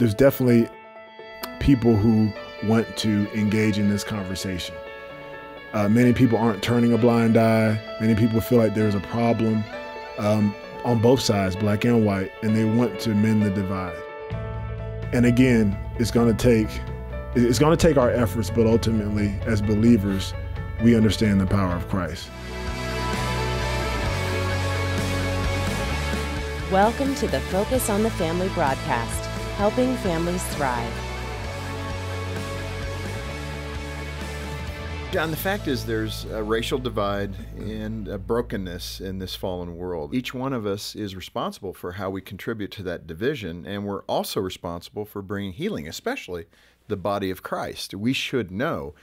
there's definitely people who want to engage in this conversation. Many people aren't turning a blind eye. Many people feel like there's a problem on both sides, black and white, and they want to mend the divide. And again, it's going to take our efforts, but ultimately, as believers, we understand the power of Christ. Welcome to the Focus on the Family broadcast, helping families thrive. John, the fact is there's a racial divide and a brokenness in this fallen world. Each one of us is responsible for how we contribute to that division, and we're also responsible for bringing healing, especially the body of Christ. We should know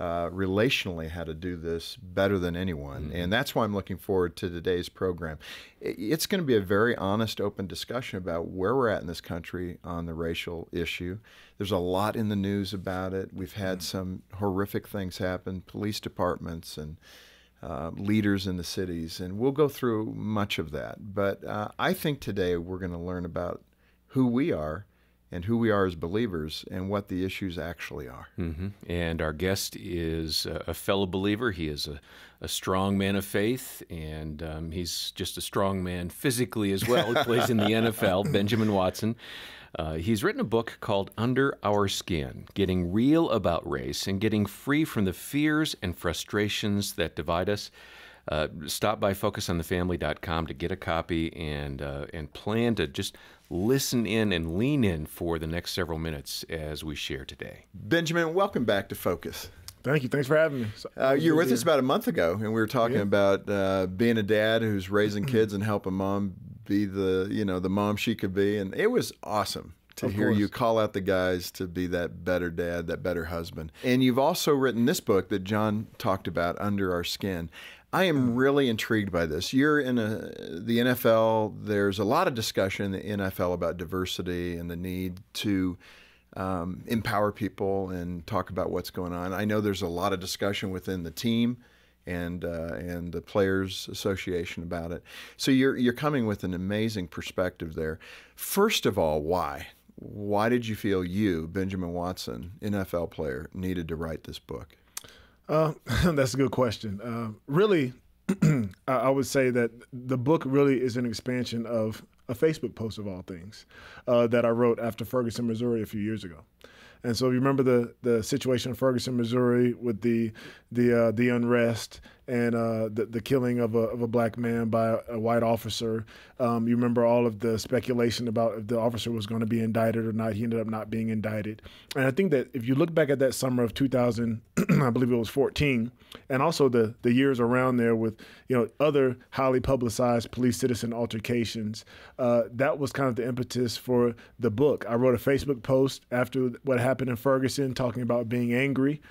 relationally how to do this better than anyone, and that's why I'm looking forward to today's program. It's going to be a very honest, open discussion about where we're at in this country on the racial issue. There's a lot in the news about it. We've had some horrific things happen, police departments and leaders in the cities, and we'll go through much of that. But I think today we're going to learn about who we are and who we are as believers, and what the issues actually are. And our guest is a fellow believer. He is a strong man of faith, and he's just a strong man physically as well. He plays in the NFL, Benjamin Watson. He's written a book called Under Our Skin, Getting Real About Race and Getting Free from the Fears and Frustrations That Divide Us. Stop by focusonthefamily.com to get a copy, and plan to just listen in and lean in for the next several minutes as we share today. Benjamin, welcome back to Focus. Thank you. Thanks for having me. You were with us about a month ago, and we were talking about being a dad who's raising kids and helping mom be the, you know, the mom she could be, and it was awesome to hear you call out the guys to be that better dad, that better husband. And you've also written this book that John talked about, Under Our Skin. I am really intrigued by this. You're in the NFL. There's a lot of discussion in the NFL about diversity and the need to empower people and talk about what's going on. I know there's a lot of discussion within the team and the Players Association about it. So you're coming with an amazing perspective there. First of all, why? Why did you feel you, Benjamin Watson, NFL player, needed to write this book? That's a good question. Really, I would say that the book really is an expansion of a Facebook post, of all things, that I wrote after Ferguson, Missouri a few years ago. And so you remember the situation in Ferguson, Missouri with the unrest and the killing of a black man by a white officer. You remember all of the speculation about if the officer was going to be indicted or not. He ended up not being indicted. And I think that if you look back at that summer of 2000, I believe it was 14, and also the years around there with, you know, other highly publicized police-citizen altercations, that was kind of the impetus for the book. I wrote a Facebook post after what happened in Ferguson talking about being angry,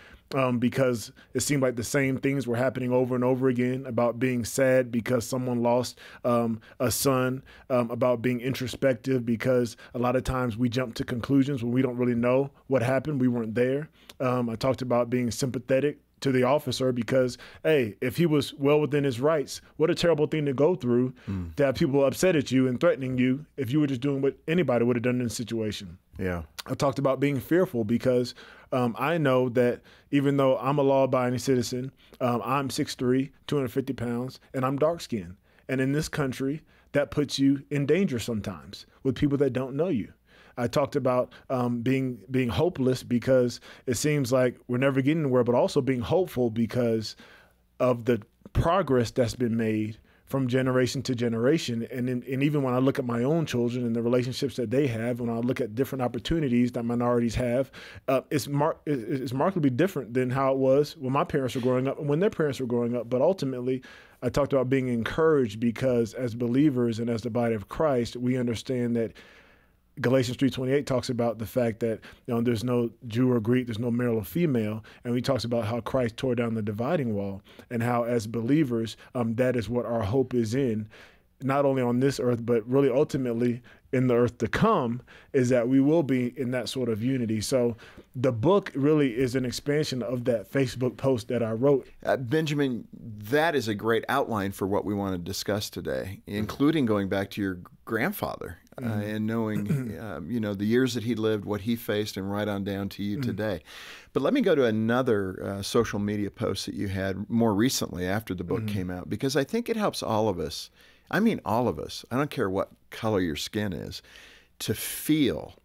because it seemed like the same things were happening over and over again, about being sad because someone lost a son, about being introspective because a lot of times we jump to conclusions when we don't really know what happened. We weren't there. I talked about being sympathetic to the officer because, hey, if he was well within his rights, what a terrible thing to go through, to have people upset at you and threatening you if you were just doing what anybody would have done in this situation. Yeah. I talked about being fearful because I know that even though I'm a law-abiding citizen, I'm 6'3", 250 pounds, and I'm dark-skinned. And in this country, that puts you in danger sometimes with people that don't know you. I talked about being hopeless because it seems like we're never getting anywhere, but also being hopeful because of the progress that's been made from generation to generation. And even when I look at my own children and the relationships that they have, when I look at different opportunities that minorities have, it's markedly different than how it was when my parents were growing up and when their parents were growing up. But ultimately, I talked about being encouraged because as believers and as the body of Christ, we understand that Galatians 3:28 talks about the fact that, you know, there's no Jew or Greek, there's no male or female, and he talks about how Christ tore down the dividing wall and how as believers, that is what our hope is in, not only on this earth, but really ultimately in the earth to come, is that we will be in that sort of unity. So the book really is an expansion of that Facebook post that I wrote. Benjamin, that is a great outline for what we want to discuss today, including going back to your grandfather. and knowing, the years that he lived, what he faced, and right on down to you today. But let me go to another social media post that you had more recently after the book came out, because I think it helps all of us. I mean, all of us. I don't care what color your skin is, to feel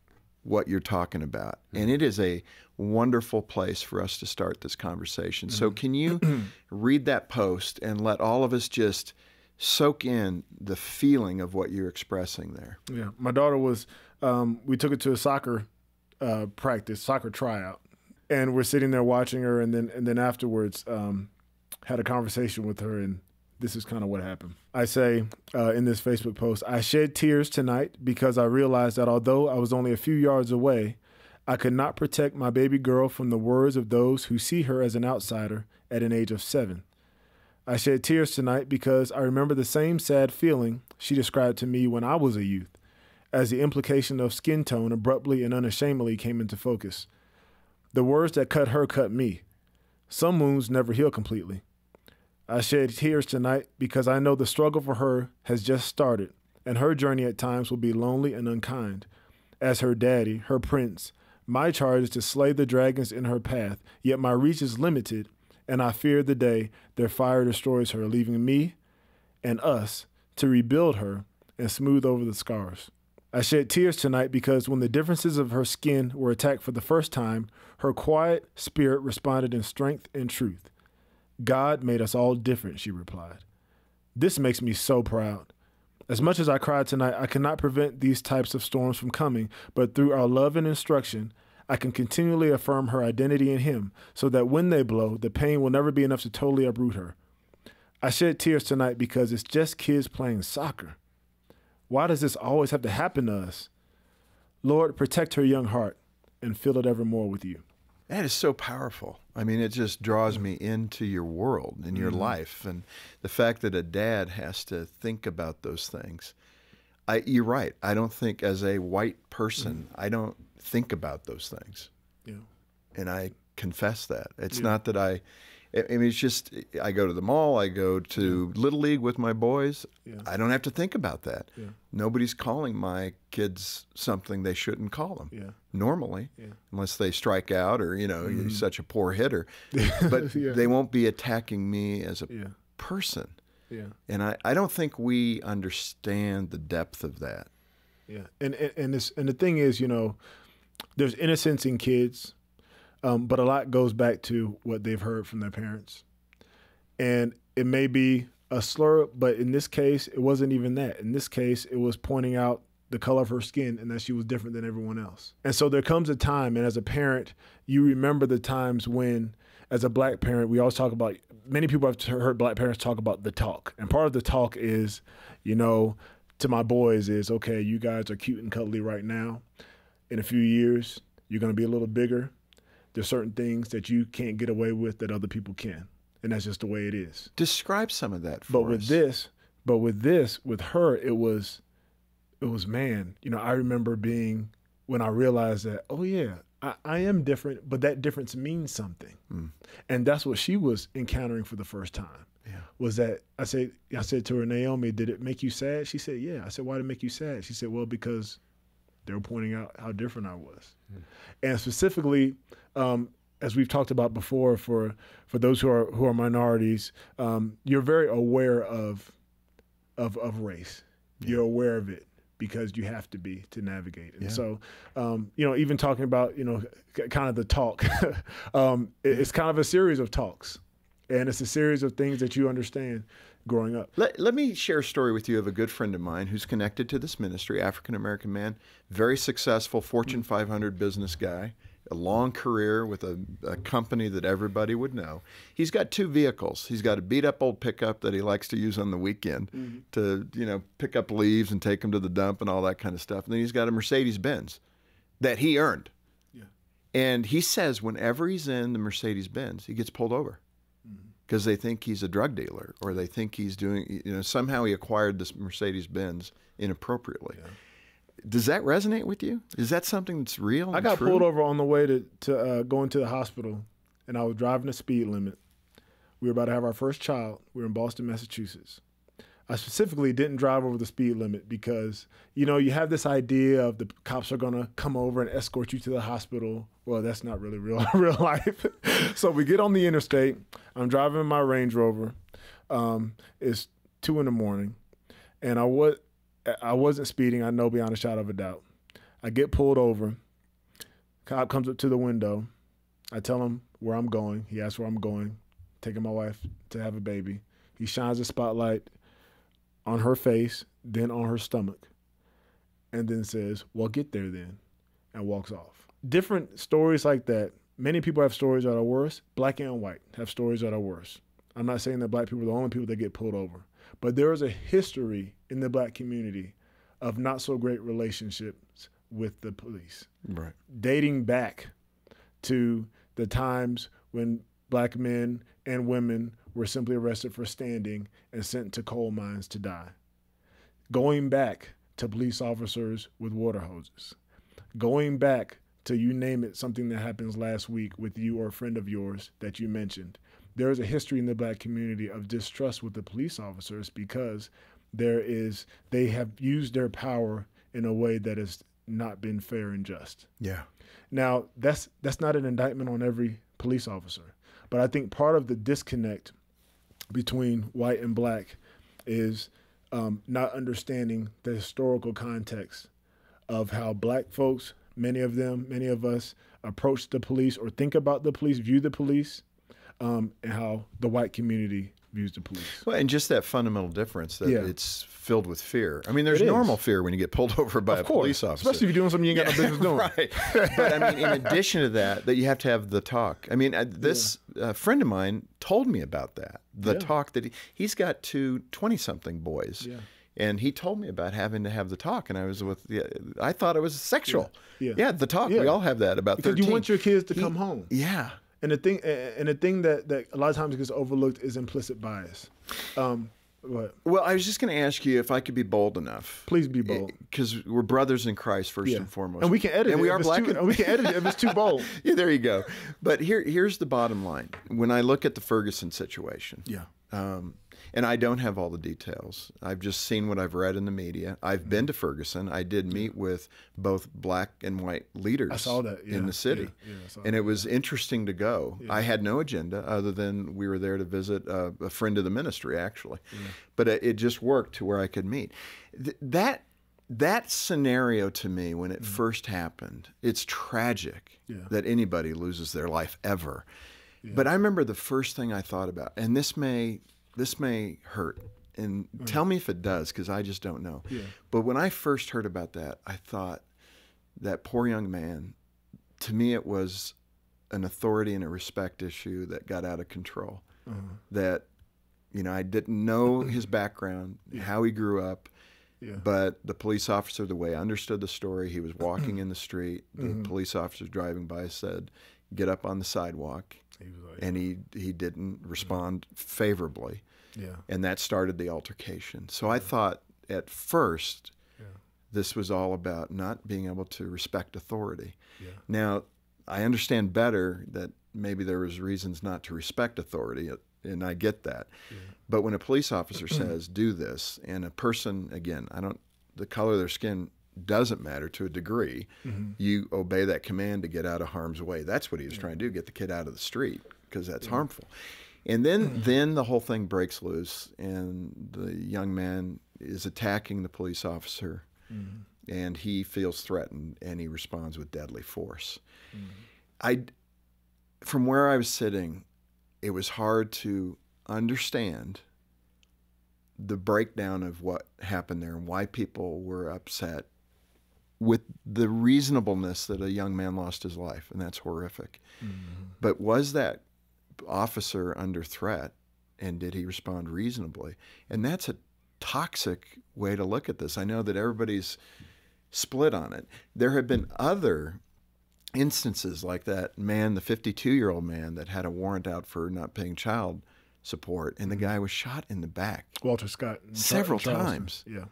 what you're talking about. And it is a wonderful place for us to start this conversation. So can you read that post and let all of us just soak in the feeling of what you're expressing there? Yeah, my daughter was, we took her to a soccer practice, soccer tryout, and we're sitting there watching her, and then afterwards had a conversation with her, and this is kind of what happened. I say in this Facebook post, I shed tears tonight because I realized that although I was only a few yards away, I could not protect my baby girl from the words of those who see her as an outsider at an age of 7. I shed tears tonight because I remember the same sad feeling she described to me when I was a youth, as the implication of skin tone abruptly and unashamedly came into focus. The words that cut her cut me. Some wounds never heal completely. I shed tears tonight because I know the struggle for her has just started, and her journey at times will be lonely and unkind. As her daddy, her prince, my charge is to slay the dragons in her path, yet my reach is limited, and I fear the day their fire destroys her, leaving me and us to rebuild her and smooth over the scars. I shed tears tonight because when the differences of her skin were attacked for the first time, her quiet spirit responded in strength and truth. God made us all different, she replied. This makes me so proud. As much as I cried tonight, I cannot prevent these types of storms from coming, but through our love and instruction, I can continually affirm her identity in him so that when they blow, the pain will never be enough to totally uproot her. I shed tears tonight because it's just kids playing soccer. Why does this always have to happen to us? Lord, protect her young heart and fill it evermore with you. That is so powerful. I mean, it just draws me into your world and your life, and the fact that a dad has to think about those things. You're right. I don't think as a white person, I don't think about those things. Yeah. And I confess that. It's not that I mean, it's just, I go to the mall, I go to Little League with my boys. Yeah. I don't have to think about that. Yeah. Nobody's calling my kids something they shouldn't call them normally, unless they strike out or, you know, you're such a poor hitter. But they won't be attacking me as a person. Yeah. And I don't think we understand the depth of that. Yeah. And the thing is, you know, there's innocence in kids. But a lot goes back to what they've heard from their parents. And it may be a slur, but in this case, it wasn't even that. In this case, it was pointing out the color of her skin and that she was different than everyone else. And so there comes a time, and as a parent, you remember the times when, as a black parent, we always talk about, many people have heard black parents talk about the talk. And part of the talk is, you know, to my boys is, okay, you guys are cute and cuddly right now. In a few years, you're going to be a little bigger. There's certain things that you can't get away with that other people can. And that's just the way it is. Describe some of that for us. With her, it was, man, you know, I remember being, when I realized that, oh yeah, I am different, but that difference means something. And that's what she was encountering for the first time. Yeah. Was that I said to her, Naomi, did it make you sad? She said, yeah. I said, why did it make you sad? She said, well, because they were pointing out how different I was. And specifically, as we've talked about before, for those who are minorities, you're very aware of race. Yeah. You're aware of it because you have to be to navigate. And so, you know, even talking about, you know, kind of the talk, it's kind of a series of talks. And it's a series of things that you understand growing up. Let me share a story with you of a good friend of mine who's connected to this ministry, African-American man, very successful, Fortune 500 business guy, a long career with a company that everybody would know. He's got 2 vehicles. He's got a beat-up old pickup that he likes to use on the weekend to, you know, pick up leaves and take them to the dump and all that kind of stuff. And then he's got a Mercedes-Benz that he earned. Yeah. And he says whenever he's in the Mercedes-Benz, he gets pulled over. Because they think he's a drug dealer, or they think he's doing, you know, somehow he acquired this Mercedes-Benz inappropriately. Yeah. Does that resonate with you? Is that something that's real and true? I got pulled over on the way to going to the hospital, and I was driving the speed limit. We were about to have our first child. We were in Boston, Massachusetts. I specifically didn't drive over the speed limit because, you know, you have this idea of the cops are going to come over and escort you to the hospital. Well, that's not really real life. So we get on the interstate. I'm driving my Range Rover. It's 2 in the morning and I wasn't speeding. I know beyond a shadow of a doubt. I get pulled over. Cop comes up to the window. I tell him where I'm going. He asks where I'm going, taking my wife to have a baby. He shines a spotlight on her face, then on her stomach, and then says, well, get there then, and walks off. Different stories like that. Many people have stories that are worse. Black and white have stories that are worse. I'm not saying that black people are the only people that get pulled over, but there is a history in the black community of not so great relationships with the police. Right. Dating back to the times when black men and women were simply arrested for standing and sent to coal mines to die. Going back to police officers with water hoses. Going back to, you name it, something that happens last week with you or a friend of yours that you mentioned. There is a history in the black community of distrust with the police officers because they have used their power in a way that has not been fair and just. Yeah. Now, that's not an indictment on every police officer, but I think part of the disconnect between white and black is not understanding the historical context of how black folks, many of us, approach the police or think about the police, view the police, and how the white community views the police. Well, and just that fundamental difference that it's filled with fear. I mean, there's normal fear when you get pulled over by a police officer. Especially if you're doing something you ain't got no business doing. Right. But I mean, in addition to that you have to have the talk. I mean, this friend of mine told me about that. The talk that he's got two 20-something boys. Yeah. And he told me about having to have the talk, and I was with I thought it was sexual. Yeah, yeah. The talk. Yeah. We all have that about 13. Because you want your kids to come home. Yeah. And the thing that a lot of times gets overlooked is implicit bias. Well, I was just going to ask you if I could be bold enough. Please be bold. Because we're brothers in Christ first and foremost. And we can edit it. And we are black. And we can edit it if it's too bold. Yeah, there you go. But here's the bottom line. When I look at the Ferguson situation, and I don't have all the details. I've just seen what I've read in the media. I've been to Ferguson. I did meet with both black and white leaders in the city. And it was interesting to go. I had no agenda other than we were there to visit a friend of the ministry, actually. But it just worked to where I could meet. That scenario to me, when it first happened, it's tragic that anybody loses their life ever. Yeah. But I remember the first thing I thought about, and this may hurt, and tell me if it does, because I just don't know. Yeah. But when I first heard about that, I thought that poor young man, to me it was an authority and a respect issue that got out of control. That, you know, I didn't know his background, how he grew up, but the police officer, the way I understood the story, he was walking in the street, the police officer driving by said, get up on the sidewalk. He was like, and he didn't respond favorably. Yeah. And that started the altercation. So I thought at first this was all about not being able to respect authority. Yeah. Now, I understand better that maybe there was reasons not to respect authority, and I get that. Yeah. But when a police officer says, do this, and a person, again, the color of their skin doesn't matter to a degree. You obey that command to get out of harm's way. That's what he was trying to do, get the kid out of the street, because that's harmful. And then the whole thing breaks loose, and the young man is attacking the police officer, and he feels threatened, and he responds with deadly force. From where I was sitting, it was hard to understand the breakdown of what happened there and why people were upset with the reasonableness that a young man lost his life, and that's horrific. But was that officer under threat, and did he respond reasonably? And that's a toxic way to look at this. I know that everybody's split on it. There have been other instances like that man, the 52-year-old man that had a warrant out for not paying child support, and the guy was shot in the back. Walter Scott. Several times. Yeah.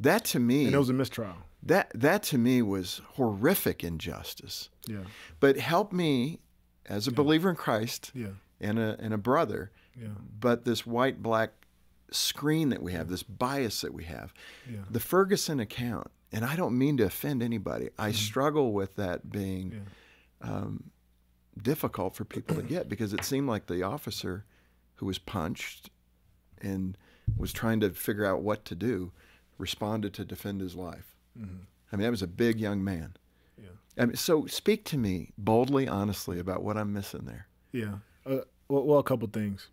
That to me... And it was a mistrial. That to me was horrific injustice. Yeah. But help me as a believer in Christ and a brother. Yeah. But this white-black screen that we have, this bias that we have. Yeah. The Ferguson account, and I don't mean to offend anybody, I struggle with that being difficult for people to get, because it seemed like the officer who was punched and was trying to figure out what to do responded to defend his life. Mm-hmm. I mean, that was a big young man. Yeah. I mean, so speak to me boldly, honestly, about what I'm missing there. Yeah. Well, a couple things.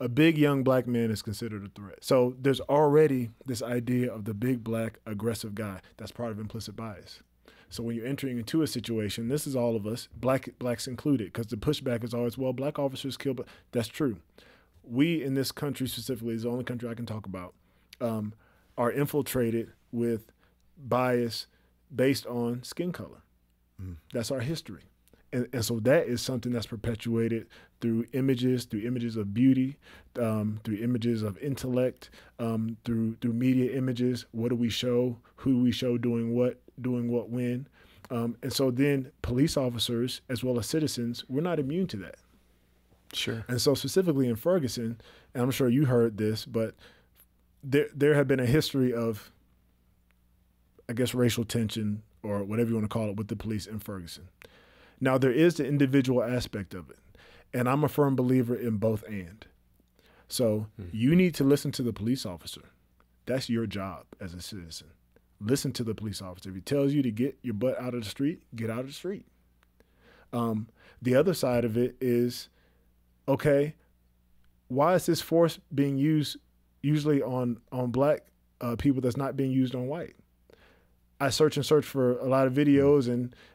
A big young black man is considered a threat. So there's already this idea of the big black aggressive guy. That's part of implicit bias. So when you're entering into a situation, this is all of us, blacks included, because the pushback is always, well, black officers kill, but that's true. We in this country specifically, is the only country I can talk about, are infiltrated with bias based on skin color. Mm. That's our history. And so that is something that's perpetuated through images of beauty, through images of intellect, through media images. What do we show? Who do we show doing what when? And so then police officers, as well as citizens, we're not immune to that. Sure. And so specifically in Ferguson, and I'm sure you heard this, but there had been a history of, I guess, racial tension or whatever you want to call it with the police in Ferguson. Now, there is the individual aspect of it, and I'm a firm believer in both and. So you need to listen to the police officer. That's your job as a citizen. Listen to the police officer. If he tells you to get your butt out of the street, get out of the street. The other side of it is, okay, why is this force being used usually on black people that's not being used on white? I search for a lot of videos,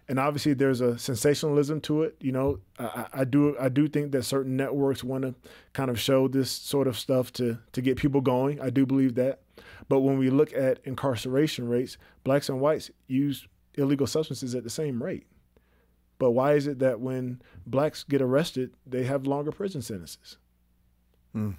and obviously there's a sensationalism to it. You know, I do think that certain networks want to kind of show this sort of stuff to get people going. I do believe that. But when we look at incarceration rates, blacks and whites use illegal substances at the same rate. But why is it that when blacks get arrested, they have longer prison sentences? Mm.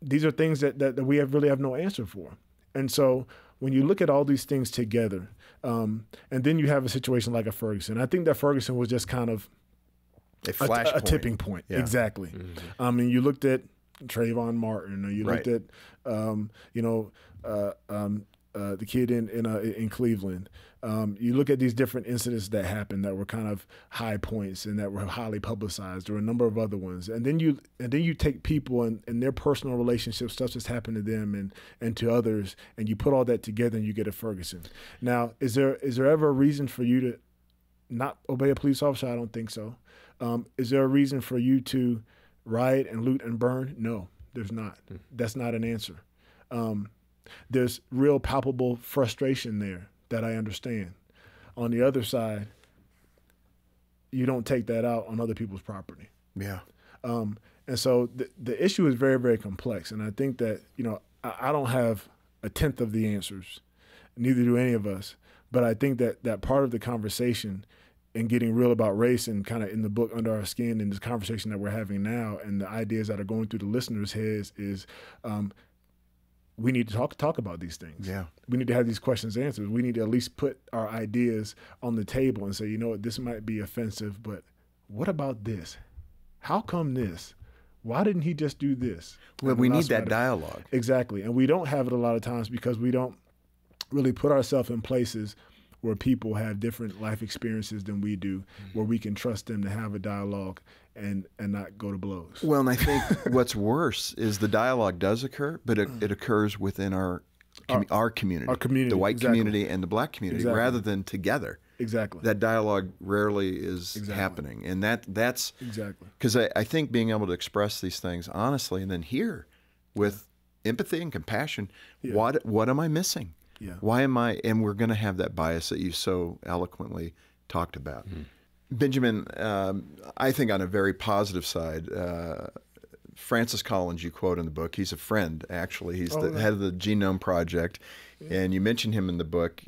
These are things that we really have no answer for. And so when you look at all these things together, and then you have a situation like a Ferguson, I think that Ferguson was just kind of a tipping point. Yeah. Exactly. Mm-hmm. And you looked at Trayvon Martin, or you looked at, the kid in Cleveland. You look at these different incidents that happened that were kind of high points and that were highly publicized. There were a number of other ones. And then you take people and their personal relationships, stuff that's happened to them and to others, and you put all that together and you get a Ferguson. Now, is there ever a reason for you to not obey a police officer? I don't think so. Is there a reason for you to riot and loot and burn? No, there's not. That's not an answer. There's real palpable frustration there that I understand. On the other side, you don't take that out on other people's property. Yeah. And so the issue is very, very complex. And I think that, you know, I don't have a tenth of the answers, neither do any of us. But I think that part of the conversation and getting real about race and kind of in the book Under Our Skin and this conversation that we're having now and the ideas that are going through the listeners' heads is, we need to talk about these things. Yeah. We need to have these questions answered. We need to at least put our ideas on the table and say, you know what, this might be offensive, but what about this? How come this? Why didn't he just do this? Well, we need that dialogue. Exactly. And we don't have it a lot of times because we don't really put ourselves in places where people have different life experiences than we do, where we can trust them to have a dialogue and not go to blows. Well, and I think what's worse is the dialogue does occur, but it occurs within our community. Our community. The white community and the black community, rather than together. Exactly. That dialogue rarely is happening. And that's... Exactly. Because I think being able to express these things honestly and then hear with empathy and compassion, what am I missing? Yeah. Why am I, and we're going to have that bias that you so eloquently talked about. Mm-hmm. Benjamin, I think on a very positive side, Francis Collins, you quote in the book, he's a friend, actually. He's the head of the Genome Project. Yeah. And you mention him in the book,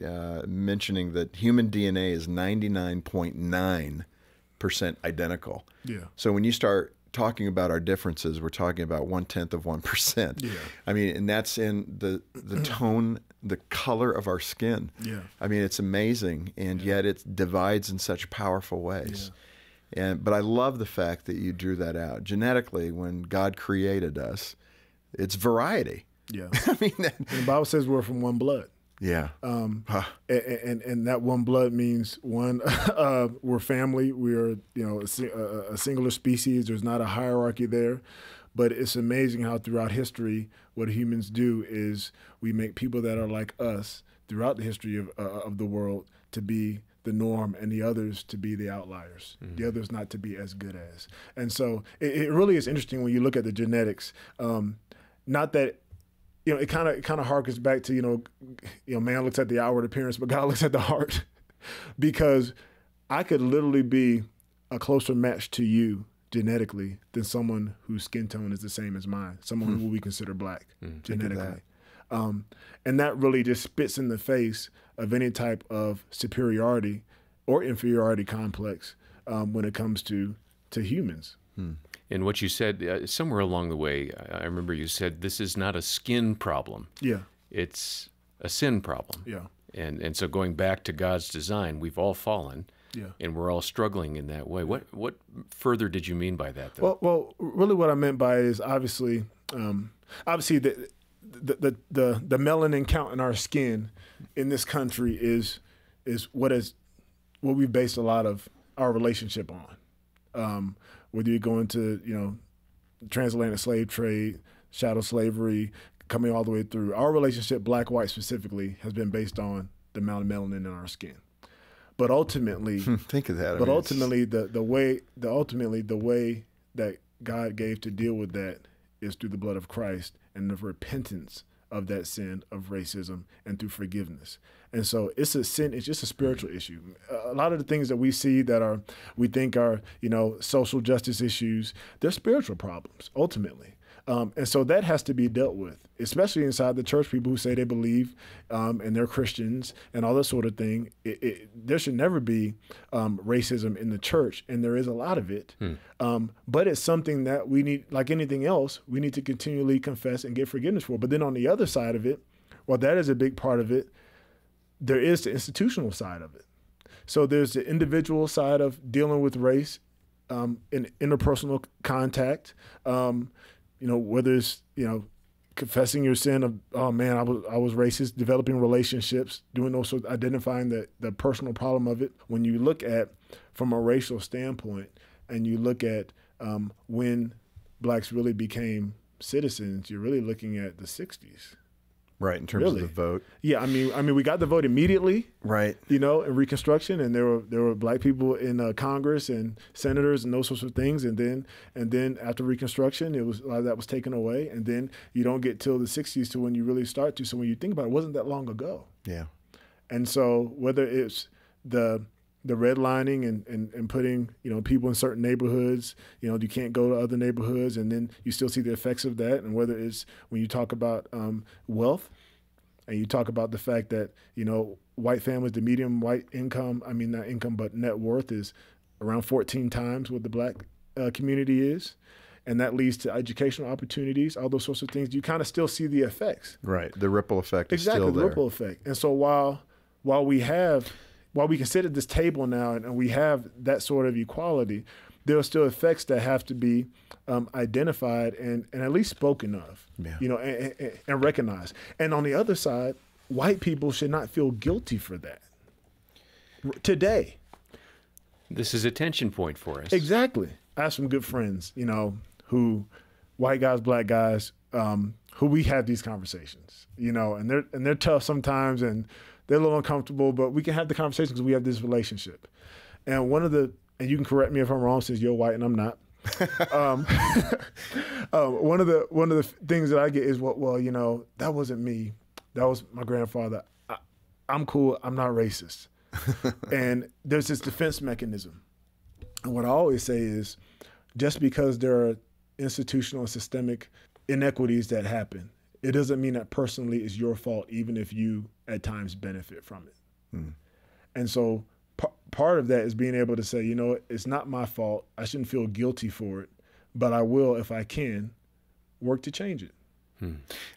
mentioning that human DNA is 99.9% identical. Yeah. So when you start talking about our differences, we're talking about 1/10 of 1%. Yeah. I mean, and that's in the tone, the color of our skin. Yeah. I mean, it's amazing, and yet it divides in such powerful ways. Yeah. But I love the fact that you drew that out. Genetically, when God created us, it's variety. Yeah. I mean, and the Bible says we're from one blood. Yeah. And that one blood means one, we're family. We are, you know, a singular species. There's not a hierarchy there. But it's amazing how throughout history, what humans do is we make people that are like us throughout the history of the world to be the norm and the others to be the outliers, the others not to be as good as. And so it really is interesting when you look at the genetics, not that, you know, it kind of harkens back to, you know, man looks at the outward appearance, but God looks at the heart, because I could literally be a closer match to you genetically than someone whose skin tone is the same as mine, someone who we consider black genetically. That. And that really just spits in the face of any type of superiority or inferiority complex when it comes to humans. And what you said somewhere along the way, I remember you said, this is not a skin problem. Yeah. It's a sin problem. Yeah. And so going back to God's design, we've all fallen. Yeah. And we're all struggling in that way. What further did you mean by that, though? Well, really what I meant by it is obviously the melanin count in our skin in this country is what we've based a lot of our relationship on. Whether you go into, you know, transatlantic slave trade, shadow slavery, coming all the way through. Our relationship, black-white specifically, has been based on the amount of melanin in our skin. But ultimately, think of that. But ultimately, the way that God gave to deal with that is through the blood of Christ and the repentance of that sin of racism and through forgiveness. And so it's a sin. It's just a spiritual issue. A lot of the things that we see that we think are, you know, social justice issues, they're spiritual problems ultimately. And so that has to be dealt with, especially inside the church. People who say they believe and they're Christians and all that sort of thing. There should never be racism in the church, and there is a lot of it. But it's something that we need, like anything else, we need to continually confess and get forgiveness for. But then on the other side of it, while that is a big part of it, there is the institutional side of it. So there's the individual side of dealing with race in interpersonal contact. You know, whether it's, you know, confessing your sin of, oh man, I was racist, developing relationships, doing those sorts, identifying the personal problem of it. When you look at from a racial standpoint and you look at when blacks really became citizens, you're really looking at the 60s. Right, in terms of the vote. Yeah, I mean, we got the vote immediately. Right. You know, in Reconstruction, and there were black people in Congress and senators and those sorts of things. And then after Reconstruction, it was a lot of that was taken away. And then you don't get till the 60s to when you really start to. So when you think about it, it wasn't that long ago. Yeah. And so whether it's the redlining and putting, you know, people in certain neighborhoods, you know, you can't go to other neighborhoods, and then you still see the effects of that. And whether it's when you talk about wealth, and you talk about the fact that, you know, white families, the median white income, I mean, not income, but net worth is around 14 times what the black community is. And that leads to educational opportunities, all those sorts of things. You kind of still see the effects. Right. The ripple effect is still there. Exactly, the ripple effect. And so while we can sit at this table now and we have that sort of equality, there are still effects that have to be identified and at least spoken of, you know, and recognized. And on the other side, white people should not feel guilty for that today. This is a tension point for us. Exactly. I have some good friends, you know, who white guys, black guys, who we have these conversations, you know, and they're tough sometimes, and they're a little uncomfortable, but we can have the conversation because we have this relationship. And and you can correct me if I'm wrong, since you're white and I'm not. One of the things that I get is, well, you know, that wasn't me. That was my grandfather. I'm cool. I'm not racist. And there's this defense mechanism. And what I always say is, just because there are institutional and systemic inequities that happen, it doesn't mean that personally is your fault, even if you at times benefit from it. And so part of that is being able to say, you know, it's not my fault. I shouldn't feel guilty for it, but I will, if I can, work to change it.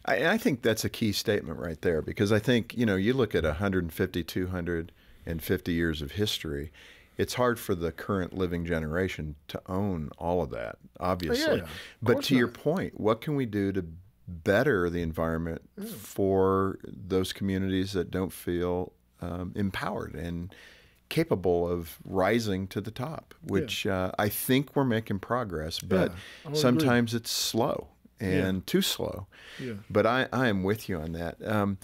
I think that's a key statement right there, because I think, you know, you look at 150, 250 years of history, it's hard for the current living generation to own all of that, obviously. But to your point, what can we do to better the environment for those communities that don't feel empowered and capable of rising to the top, which I think we're making progress, but sometimes it's slow and too slow. But I am with you on that.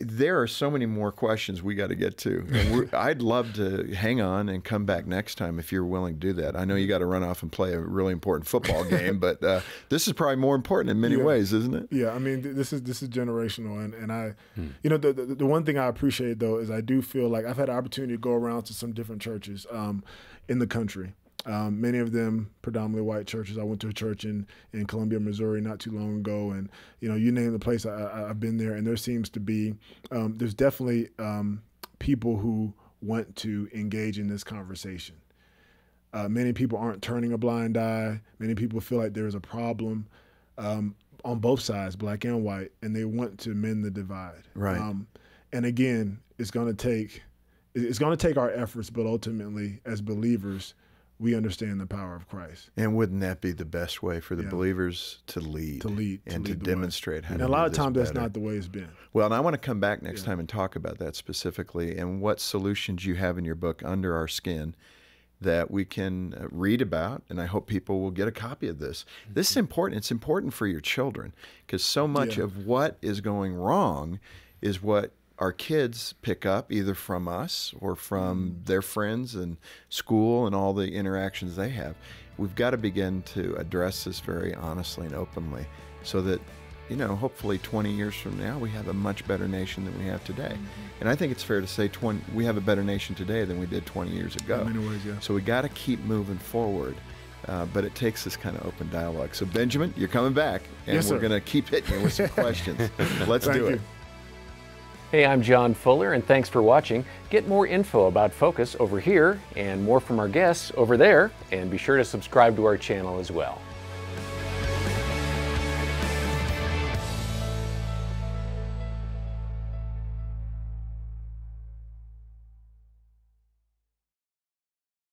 There are so many more questions we got to get to. And I'd love to hang on and come back next time if you're willing to do that. I know you got to run off and play a really important football game, but this is probably more important in many ways, isn't it? Yeah, I mean, this is generational, and I, you know, the one thing I appreciate though is I do feel like I've had an opportunity to go around to some different churches in the country. Many of them predominantly white churches. I went to a church in Columbia, Missouri not too long ago, and you know, you name the place, I've been there, and there seems to be, there's definitely people who want to engage in this conversation. Many people aren't turning a blind eye. Many people feel like there's a problem on both sides, black and white, and they want to mend the divide. Right. And again, it's gonna take our efforts, but ultimately, as believers, we understand the power of Christ. And wouldn't that be the best way for the believers to lead? To lead, to demonstrate how to do this better. And a lot of times that's not the way it's been. Well, and I want to come back next time and talk about that specifically and what solutions you have in your book, Under Our Skin, that we can read about, and I hope people will get a copy of this. This is important. It's important for your children because so much of what is going wrong is what our kids pick up either from us or from their friends and school and all the interactions they have. We've got to begin to address this very honestly and openly so that, you know, hopefully 20 years from now, we have a much better nation than we have today. And I think it's fair to say we have a better nation today than we did 20 years ago. In many ways, yeah. So we got to keep moving forward. But it takes this kind of open dialogue. So Benjamin, you're coming back and we're going to keep hitting you with some questions. Let's do it. Hey, I'm John Fuller, and thanks for watching. Get more info about Focus over here and more from our guests over there, and be sure to subscribe to our channel as well.